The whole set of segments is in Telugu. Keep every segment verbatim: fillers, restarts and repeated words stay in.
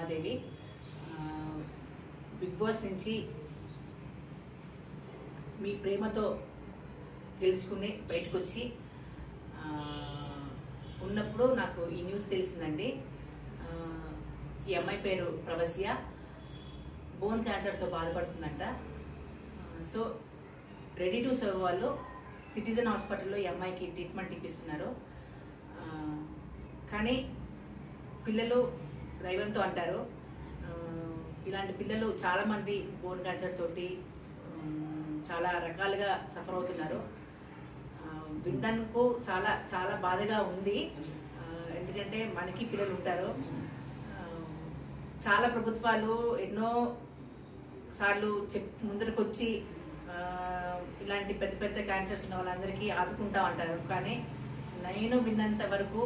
ఉమాదేవి బిగ్ బాస్ నుంచి మీ ప్రేమతో గెలుచుకుని బయటకు వచ్చి ఉన్నప్పుడు నాకు ఈ న్యూస్ తెలిసిందండి। ఈ అమ్మాయి పేరు ప్రవస్య, బోన్ క్యాన్సర్తో బాధపడుతుందంట। సో రెడీ టు సర్వ్ వాళ్ళు సిటిజన్ హాస్పిటల్లో ఈ అమ్మాయికి ట్రీట్మెంట్ ఇప్పిస్తున్నారు। కానీ పిల్లలు దైవంతో అంటారు, ఇలాంటి పిల్లలు చాలామంది బోన్ క్యాన్సర్ తోటి చాలా రకాలుగా సఫర్ అవుతున్నారు। వినడానికి చాలా చాలా బాధగా ఉంది, ఎందుకంటే మనకి పిల్లలు ఉంటారు। చాలా ప్రభుత్వాలు ఎన్నో సార్లు చెప్ ముందరకు వచ్చి ఇలాంటి పెద్ద పెద్ద క్యాన్సర్స్ ఉన్న వాళ్ళందరికీ ఆదుకుంటా ఉంటారు। కానీ నేను విన్నంత వరకు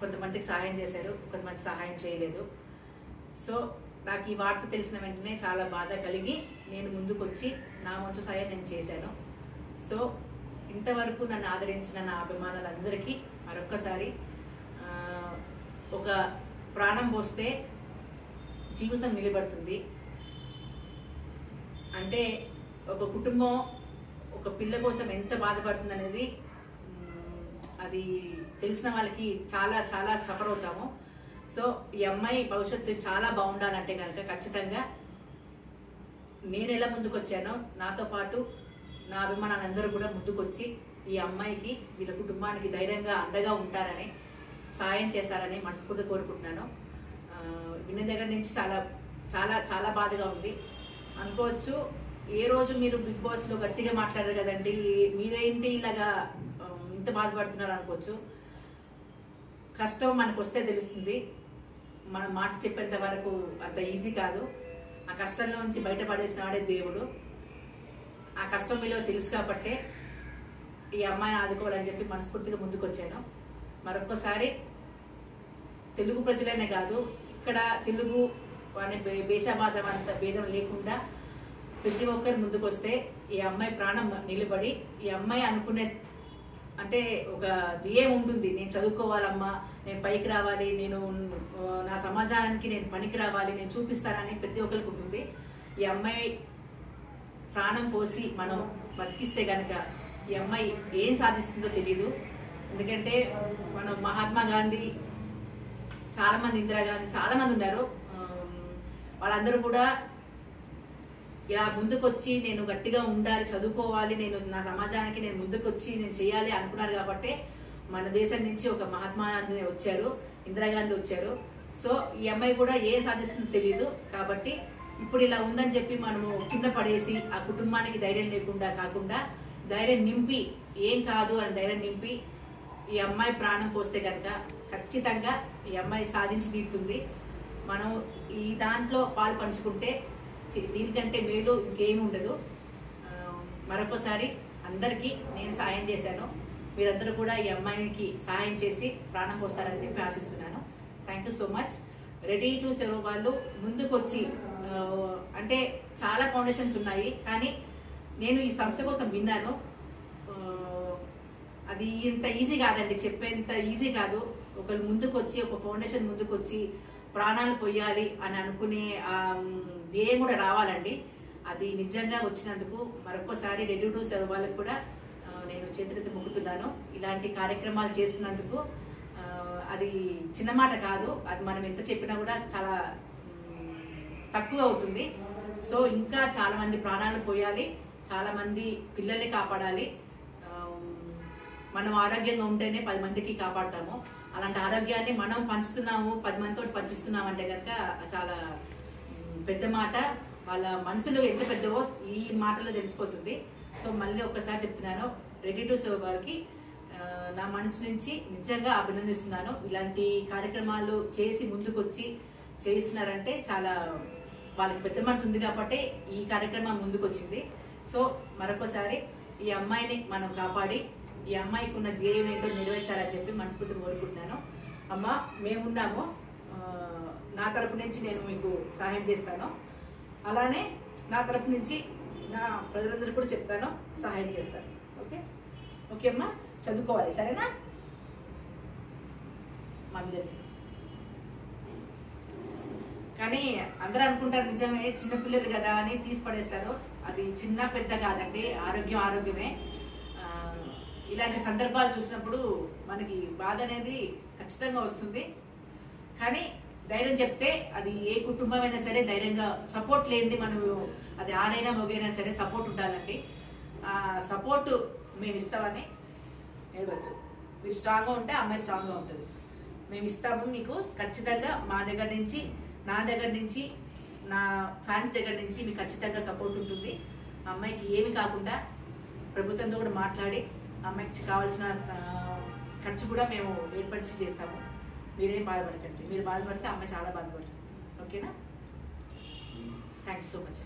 కొంతమందికి సహాయం చేశారు, కొంతమంది సహాయం చేయలేదు। సో నాకు ఈ వార్త తెలిసిన వెంటనే చాలా బాధ కలిగి నేను ముందుకు వచ్చి నా వంతు సహాయం నేను చేశాను। సో ఇంతవరకు నన్ను ఆదరించిన నా అభిమానులందరికీ మరొక్కసారి, ఒక ప్రాణం పోస్తే జీవితం నిలబడుతుంది అంటే ఒక కుటుంబం ఒక పిల్ల కోసం ఎంత బాధపడుతుంది అనేది అది తెలిసిన వాళ్ళకి చాలా చాలా సఫర్ అవుతాము। సో ఈ అమ్మాయి భవిష్యత్తు చాలా బాగుండాలంటే కనుక ఖచ్చితంగా నేను ఎలా ముందుకు వచ్చానో నాతో పాటు నా అభిమానులందరూ కూడా ముందుకు వచ్చి ఈ అమ్మాయికి వీళ్ళ కుటుంబానికి ధైర్యంగా అండగా ఉంటారని సాయం చేస్తారని మనస్ఫూర్తిగా కోరుకుంటున్నాను। విన్న దగ్గర నుంచి చాలా చాలా చాలా బాధగా ఉంది అనుకోవచ్చు। ఏ రోజు మీరు బిగ్ బాస్లో గట్టిగా మాట్లాడారు కదండి, మీరేంటి ఇలాగా ఇంత బాధపడుతున్నారు అనుకోవచ్చు। కష్టం మనకు వస్తే తెలుస్తుంది, మనం మాట చెప్పేంత వరకు అంత ఈజీ కాదు। ఆ కష్టంలో నుంచి బయటపడేసిన వాడే దేవుడు, ఆ కష్టం విలువ తెలుసు కాబట్టే ఈ అమ్మాయిని ఆదుకోవాలని చెప్పి మనస్ఫూర్తిగా ముందుకు వచ్చాను। మరొకసారి తెలుగు ప్రజలనే కాదు, ఇక్కడ తెలుగు అనే భేషాభాదం అంత భేదం లేకుండా ప్రతి ఒక్కరు ముందుకు వస్తే ఈ అమ్మాయి ప్రాణం నిలబడి, ఈ అమ్మాయి అనుకునే అంటే ఒక ధ్యేయం ఉంటుంది, నేను చదువుకోవాలమ్మా, నేను పైకి రావాలి, నేను నా సమాజానికి నేను పనికి రావాలి, నేను చూపిస్తానని ప్రతి ఒక్కరికి ఉంటుంది। ఈ అమ్మాయి ప్రాణం పోసి మనం బతికిస్తే కనుక ఈ అమ్మాయి ఏం సాధిస్తుందో తెలియదు। ఎందుకంటే మనం మహాత్మా గాంధీ, చాలామంది ఇందిరాగాంధీ, చాలామంది ఉన్నారు, వాళ్ళందరూ కూడా ఇలా ముందుకు వచ్చి నేను గట్టిగా ఉండాలి, చదువుకోవాలి, నేను నా సమాజానికి నేను ముందుకు వచ్చి నేను చేయాలి అనుకున్నారు కాబట్టి మన దేశం నుంచి ఒక మహాత్మా గాంధీ వచ్చారు, ఇందిరాగాంధీ వచ్చారు। సో ఈ అమ్మాయి కూడా ఏం సాధిస్తుందో తెలియదు కాబట్టి ఇప్పుడు ఇలా ఉందని చెప్పి మనము కింద పడేసి ఆ కుటుంబానికి ధైర్యం లేకుండా కాకుండా ధైర్యం నింపి, ఏం కాదు అని ధైర్యం నింపి ఈ అమ్మాయి ప్రాణం పోస్తే కనుక ఖచ్చితంగా ఈ అమ్మాయి సాధించి తీరుతుంది। మనం ఈ దాంట్లో పాలు పంచుకుంటే దీనికంటే మేలు ఇంకేమి ఉండదు। మరొకసారి అందరికీ నేను సాయం చేశాను, మీరందరూ కూడా ఈ అమ్మాయికి సాయం చేసి ప్రాణం పోస్తారని చెప్పి ఆశిస్తున్నాను। Thank you so much. Ready to serve వాళ్ళు ముందుకు వచ్చి, అంటే చాలా ఫౌండేషన్స్ ఉన్నాయి కానీ నేను ఈ సంస్థ కోసం విన్నాను, అది ఇంత ఈజీ కాదండి, చెప్పేంత ఈజీ కాదు। ఒకళ్ళు ముందుకు వచ్చి ఒక ఫౌండేషన్ ముందుకు వచ్చి ప్రాణాలు పొయ్యాలి అని అనుకునే ధ్యేయం కూడా రావాలండి, అది నిజంగా వచ్చినందుకు మరొకసారి రెడీ టు సర్వ్ వాళ్ళకు కూడా నేను చేతులెత్తి మొక్కుతున్నాను। ఇలాంటి కార్యక్రమాలు చేసినందుకు అది చిన్న మాట కాదు, అది మనం ఎంత చెప్పినా కూడా చాలా తక్కువ అవుతుంది। సో ఇంకా చాలామంది ప్రాణాలు పోయాలి, చాలామంది పిల్లల్ని కాపాడాలి, మనం ఆరోగ్యంగా ఉంటేనే పది మందికి కాపాడతాము। అలాంటి ఆరోగ్యాన్ని మనం పంచుతున్నాము, పది మందితో పంచిస్తున్నాం అంటే కనుక చాలా పెద్ద మాట, వాళ్ళ మనసులో ఎంత పెద్దవో ఈ మాటలో తెలిసిపోతుంది। సో మళ్ళీ ఒక్కసారి చెప్తున్నాను, రెడీ టు సర్వ్ వారికి నా మనసు నుంచి నిజంగా అభినందిస్తున్నాను। ఇలాంటి కార్యక్రమాలు చేసి ముందుకు వచ్చి చేయిస్తున్నారంటే చాలా వాళ్ళకి పెద్ద మనసు ఉంది కాబట్టి ఈ కార్యక్రమం ముందుకు వచ్చింది। సో మరొకసారి ఈ అమ్మాయిని మనం కాపాడి ఈ అమ్మాయికి ఉన్న ధ్యేయం ఏంటో నెరవేర్చాలని చెప్పి మనస్ఫూర్తిగా కోరుకుంటున్నాను। అమ్మ మేమున్నాము, నా తరపు నుంచి నేను మీకు సహాయం చేస్తాను, అలానే నా తరపు నుంచి నా ప్రజలందరూ కూడా చెప్తాను, సహాయం చేస్తాను। ఓకే ఓకే అమ్మా, చదువుకోవాలి సరేనా, మా మీద కానీ అందరూ అనుకుంటారు నిజమే చిన్న పిల్లలు కదా అని తీసి పడేస్తారు. అది చిన్న పెద్ద కాదండి, ఆరోగ్యం ఆరోగ్యమే. ఇలాంటి సందర్భాలు చూసినప్పుడు మనకి బాధ అనేది ఖచ్చితంగా వస్తుంది. కానీ ధైర్యం చెప్తే అది ఏ కుటుంబమైనా సరే ధైర్యంగా సపోర్ట్ లేనిది మనం అది ఆడైనా మొగైనా సరే సపోర్ట్ ఉండాలండి. ఆ సపోర్ట్ మేము ఇస్తామని వెళ్ళవచ్చు. మీరు స్ట్రాంగ్గా ఉంటే అమ్మాయి స్ట్రాంగ్గా ఉంటుంది. మేము ఇస్తాము మీకు ఖచ్చితంగా, మా దగ్గర నుంచి నా దగ్గర నుంచి నా ఫ్యాన్స్ దగ్గర నుంచి మీకు ఖచ్చితంగా సపోర్ట్ ఉంటుంది. అమ్మాయికి ఏమి కాకుండా ప్రభుత్వంతో కూడా మాట్లాడి అమ్మాయికి కావాల్సిన ఖర్చు కూడా మేము ఏర్పరిచి చేస్తాము. మీరేం బాధపడకండి, మీరు బాధపడితే అమ్మాయి చాలా బాధపడుతుంది. ఓకేనా? Thank you so much.